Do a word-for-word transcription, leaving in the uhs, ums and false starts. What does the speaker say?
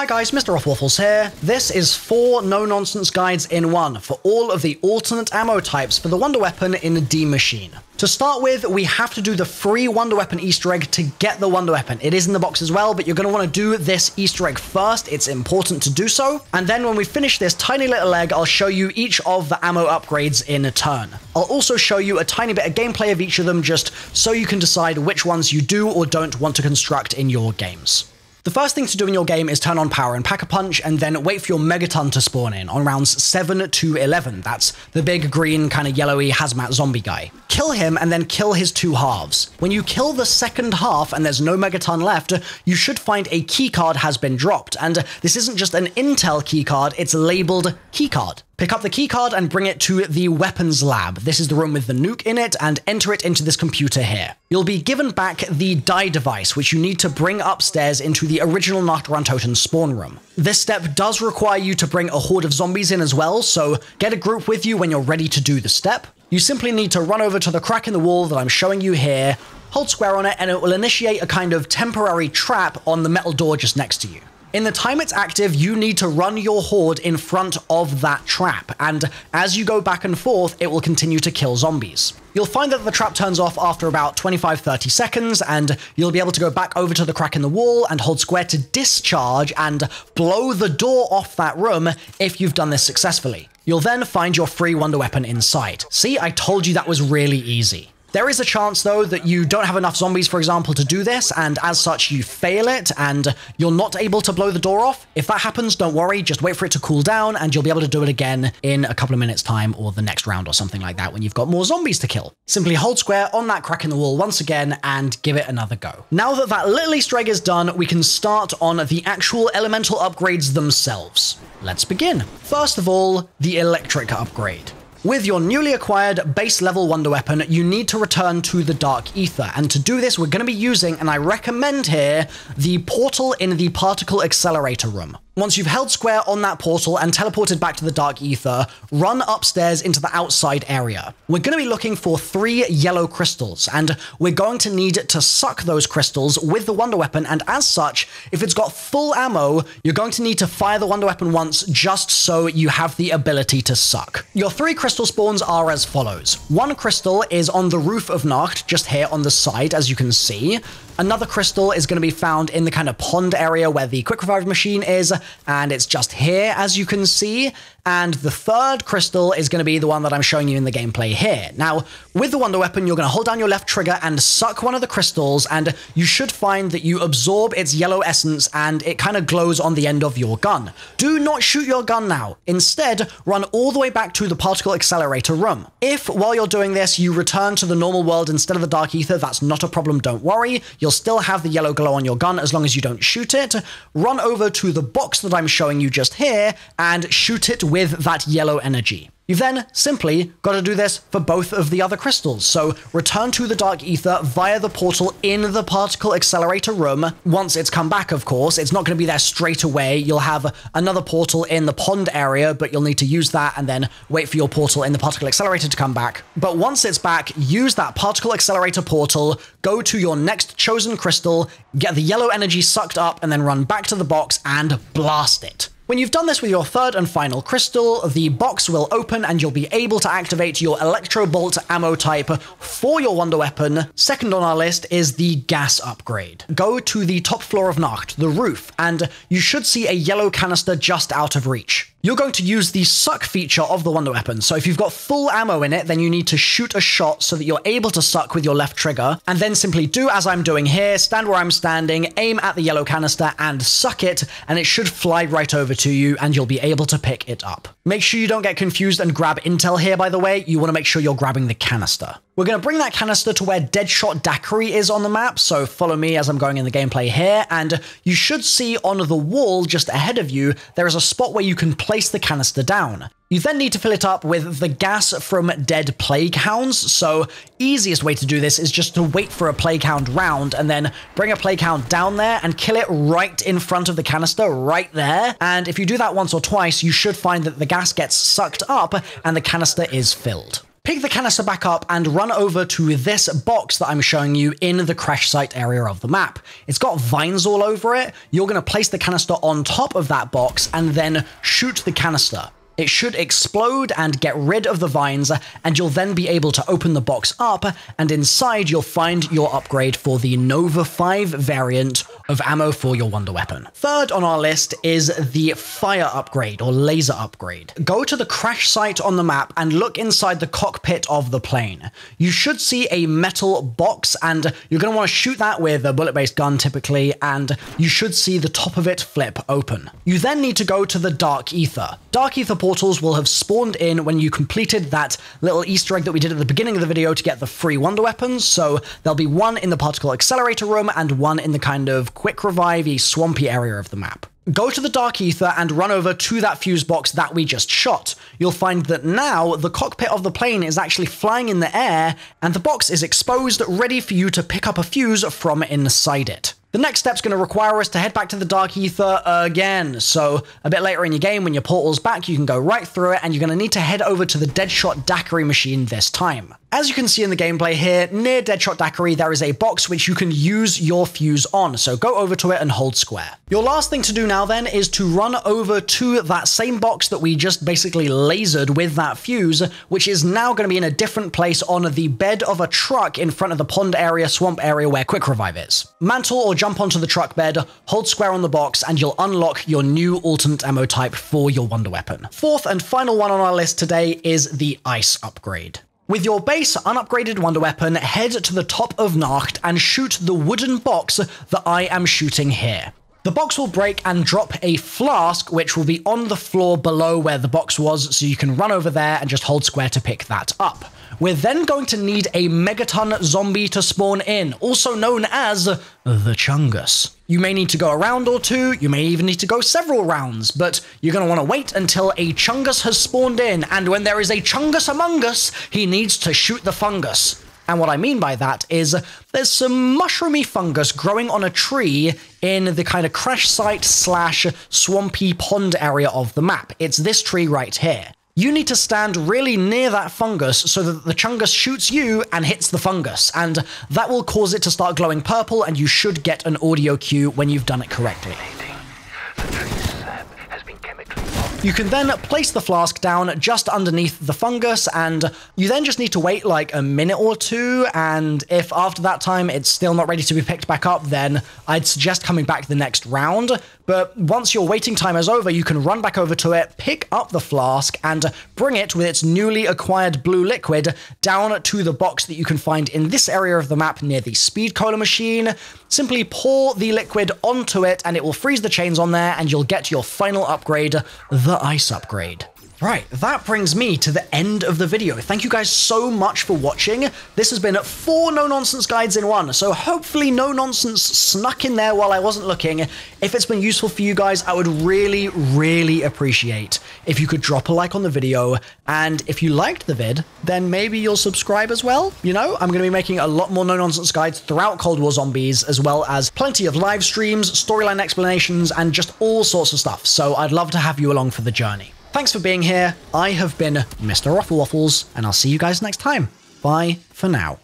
Hi guys, MrRoflWaffles here. This is four no-nonsense guides in one for all of the alternate ammo types for the Wonder Weapon in Die Maschine. To start with, we have to do the free Wonder Weapon Easter egg to get the Wonder Weapon. It is in the box as well, but you're going to want to do this Easter egg first. It's important to do so. And then when we finish this tiny little egg, I'll show you each of the ammo upgrades in a turn. I'll also show you a tiny bit of gameplay of each of them, just so you can decide which ones you do or don't want to construct in your games. The first thing to do in your game is turn on power and pack a punch, and then wait for your Megaton to spawn in on rounds seven to eleven. That's the big green, kind of yellowy hazmat zombie guy. Kill him and then kill his two halves. When you kill the second half and there's no Megaton left, you should find a keycard has been dropped. And this isn't just an intel keycard, it's labeled keycard. Pick up the keycard and bring it to the weapons lab. This is the room with the nuke in it, and enter it into this computer here. You'll be given back the die device, which you need to bring upstairs into the original Nacht der Untoten spawn room. This step does require you to bring a horde of zombies in as well, so get a group with you when you're ready to do the step. You simply need to run over to the crack in the wall that I'm showing you here, hold square on it, and it will initiate a kind of temporary trap on the metal door just next to you. In the time it's active, you need to run your horde in front of that trap, and as you go back and forth, it will continue to kill zombies. You'll find that the trap turns off after about twenty-five to thirty seconds, and you'll be able to go back over to the crack in the wall and hold square to discharge and blow the door off that room if you've done this successfully. You'll then find your free Wonder Weapon inside. See, I told you that was really easy. There is a chance, though, that you don't have enough zombies, for example, to do this, and as such you fail it, and you're not able to blow the door off. If that happens, don't worry, just wait for it to cool down, and you'll be able to do it again in a couple of minutes' time, or the next round, or something like that, when you've got more zombies to kill. Simply hold square on that crack in the wall once again, and give it another go. Now that that little Easter egg is done, we can start on the actual elemental upgrades themselves. Let's begin. First of all, the electric upgrade. With your newly acquired base level Wonder Weapon, you need to return to the Dark Aether, and to do this we're going to be using, and I recommend here, the portal in the Particle Accelerator room. Once you've held square on that portal and teleported back to the Dark Aether, run upstairs into the outside area. We're going to be looking for three yellow crystals, and we're going to need to suck those crystals with the Wonder Weapon, and as such, if it's got full ammo, you're going to need to fire the Wonder Weapon once just so you have the ability to suck. Your three crystal spawns are as follows. One crystal is on the roof of Nacht, just here on the side, as you can see. Another crystal is going to be found in the kind of pond area where the Quick Revive machine is, and it's just here, as you can see. And the third crystal is going to be the one that I'm showing you in the gameplay here. Now, with the Wonder Weapon, you're going to hold down your left trigger and suck one of the crystals, and you should find that you absorb its yellow essence, and it kind of glows on the end of your gun. Do not shoot your gun now. Instead, run all the way back to the Particle Accelerator room. If, while you're doing this, you return to the normal world instead of the Dark Aether, that's not a problem, don't worry. You'll still have the yellow glow on your gun as long as you don't shoot it. Run over to the box that I'm showing you just here, and shoot it with that yellow energy. You've then simply got to do this for both of the other crystals. So return to the Dark Aether via the portal in the Particle Accelerator room. Once it's come back, of course, it's not going to be there straight away. You'll have another portal in the pond area, but you'll need to use that and then wait for your portal in the Particle Accelerator to come back. But once it's back, use that Particle Accelerator portal, go to your next chosen crystal, get the yellow energy sucked up, and then run back to the box and blast it. When you've done this with your third and final crystal, the box will open and you'll be able to activate your Electro Bolt ammo type for your Wonder Weapon. Second on our list is the gas upgrade. Go to the top floor of Nacht, the roof, and you should see a yellow canister just out of reach. You're going to use the suck feature of the Wonder Weapon, so if you've got full ammo in it, then you need to shoot a shot so that you're able to suck with your left trigger, and then simply do as I'm doing here, stand where I'm standing, aim at the yellow canister, and suck it, and it should fly right over to you, and you'll be able to pick it up. Make sure you don't get confused and grab intel here, by the way, you want to make sure you're grabbing the canister. We're going to bring that canister to where Deadshot Daiquiri is on the map, so follow me as I'm going in the gameplay here, and you should see on the wall just ahead of you, there is a spot where you can place the canister down. You then need to fill it up with the gas from dead Plague Hounds, so easiest way to do this is just to wait for a Plague Hound round and then bring a Plague Hound down there and kill it right in front of the canister, right there. And if you do that once or twice, you should find that the gas gets sucked up and the canister is filled. Pick the canister back up and run over to this box that I'm showing you in the crash site area of the map. It's got vines all over it. You're going to place the canister on top of that box and then shoot the canister. It should explode and get rid of the vines, and you'll then be able to open the box up, and inside you'll find your upgrade for the Nova five variant of ammo for your Wonder Weapon. Third on our list is the fire upgrade, or laser upgrade. Go to the crash site on the map and look inside the cockpit of the plane. You should see a metal box, and you're going to want to shoot that with a bullet-based gun typically, and you should see the top of it flip open. You then need to go to the Dark Aether. Dark Aether portals will have spawned in when you completed that little Easter egg that we did at the beginning of the video to get the free Wonder Weapons. So there'll be one in the Particle Accelerator room and one in the kind of Quick Revive-y swampy area of the map. Go to the Dark Aether and run over to that fuse box that we just shot. You'll find that now the cockpit of the plane is actually flying in the air and the box is exposed, ready for you to pick up a fuse from inside it. The next step's going to require us to head back to the Dark Aether again, so a bit later in your game when your portal's back you can go right through it and you're going to need to head over to the Deadshot Daiquiri machine this time. As you can see in the gameplay here, near Deadshot Daiquiri there is a box which you can use your fuse on, so go over to it and hold square. Your last thing to do now then is to run over to that same box that we just basically lasered with that fuse, which is now going to be in a different place on the bed of a truck in front of the pond area, swamp area where Quick Revive is. Mantle or jump onto the truck bed, hold square on the box, and you'll unlock your new alternate ammo type for your Wonder Weapon. Fourth and final one on our list today is the ice upgrade. With your base unupgraded Wonder Weapon, head to the top of Nacht and shoot the wooden box that I am shooting here. The box will break and drop a flask, which will be on the floor below where the box was, so you can run over there and just hold square to pick that up. We're then going to need a Megaton zombie to spawn in, also known as the Chungus. You may need to go a round or two, you may even need to go several rounds, but you're going to want to wait until a Chungus has spawned in, and when there is a Chungus among us, he needs to shoot the fungus. And what I mean by that is there's some mushroomy fungus growing on a tree in the kind of crash site slash swampy pond area of the map. It's this tree right here. You need to stand really near that fungus so that the Chungus shoots you and hits the fungus, and that will cause it to start glowing purple, and you should get an audio cue when you've done it correctly. You can then place the flask down just underneath the fungus, and you then just need to wait like a minute or two, and if after that time it's still not ready to be picked back up, then I'd suggest coming back the next round. But once your waiting time is over, you can run back over to it, pick up the flask, and bring it with its newly acquired blue liquid down to the box that you can find in this area of the map near the Speed Cola machine. Simply pour the liquid onto it, and it will freeze the chains on there, and you'll get your final upgrade, the ice upgrade. Right, that brings me to the end of the video. Thank you guys so much for watching. This has been four no-nonsense guides in one, so hopefully no-nonsense snuck in there while I wasn't looking. If it's been useful for you guys, I would really, really appreciate if you could drop a like on the video, and if you liked the vid, then maybe you'll subscribe as well. You know, I'm going to be making a lot more no-nonsense guides throughout Cold War Zombies, as well as plenty of live streams, storyline explanations, and just all sorts of stuff, so I'd love to have you along for the journey. Thanks for being here. I have been MrRoflWaffles, and I'll see you guys next time. Bye for now.